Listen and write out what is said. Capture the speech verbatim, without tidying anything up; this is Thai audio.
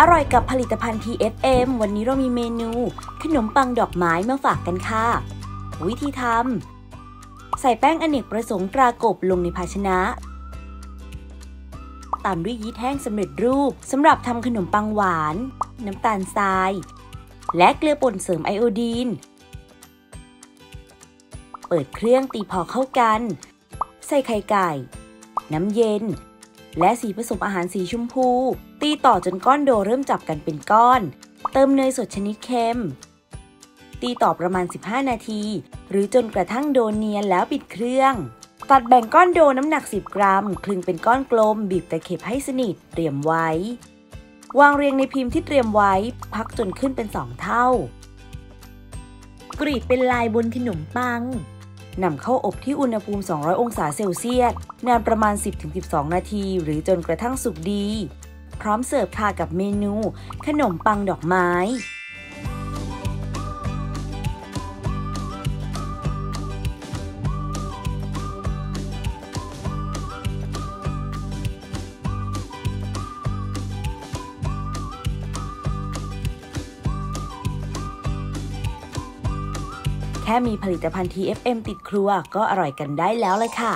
อร่อยกับผลิตภัณฑ์ ที เอฟ เอ็ม วันนี้เรามีเมนูขนมปังดอกไม้มาฝากกันค่ะวิธีทำใส่แป้งอเนกประสงค์ตรากบลงในภาชนะตามด้วยยีสต์แห้งสำเร็จรูปสำหรับทำขนมปังหวานน้ำตาลทรายและเกลือป่นเสริมไอโอดีนเปิดเครื่องตีพอเข้ากันใส่ไข่ไก่น้ำเย็นและสีผสมอาหารสีชมพูตีต่อจนก้อนโดเริ่มจับกันเป็นก้อนเติมเนยสดชนิดเค็มตีต่อประมาณสิบห้านาทีหรือจนกระทั่งโดเนียนแล้วปิดเครื่องตัดแบ่งก้อนโดน้ำหนักสิบกรัมคลึงเป็นก้อนกลมบีบตะเข็บให้สนิทเตรียมไว้วางเรียงในพิมพ์ที่เตรียมไว้พักจนขึ้นเป็นสองเท่ากรีดเป็นลายบนขนมปังนำเข้าอบที่อุณหภูมิสองร้อยองศาเซลเซียสนานประมาณ สิบถึงสิบสอง นาทีหรือจนกระทั่งสุกดีพร้อมเสิร์ฟค่ะกับเมนูขนมปังดอกไม้แค่มีผลิตภัณฑ์ ที เอฟ เอ็ม ติดครัวก็อร่อยกันได้แล้วเลยค่ะ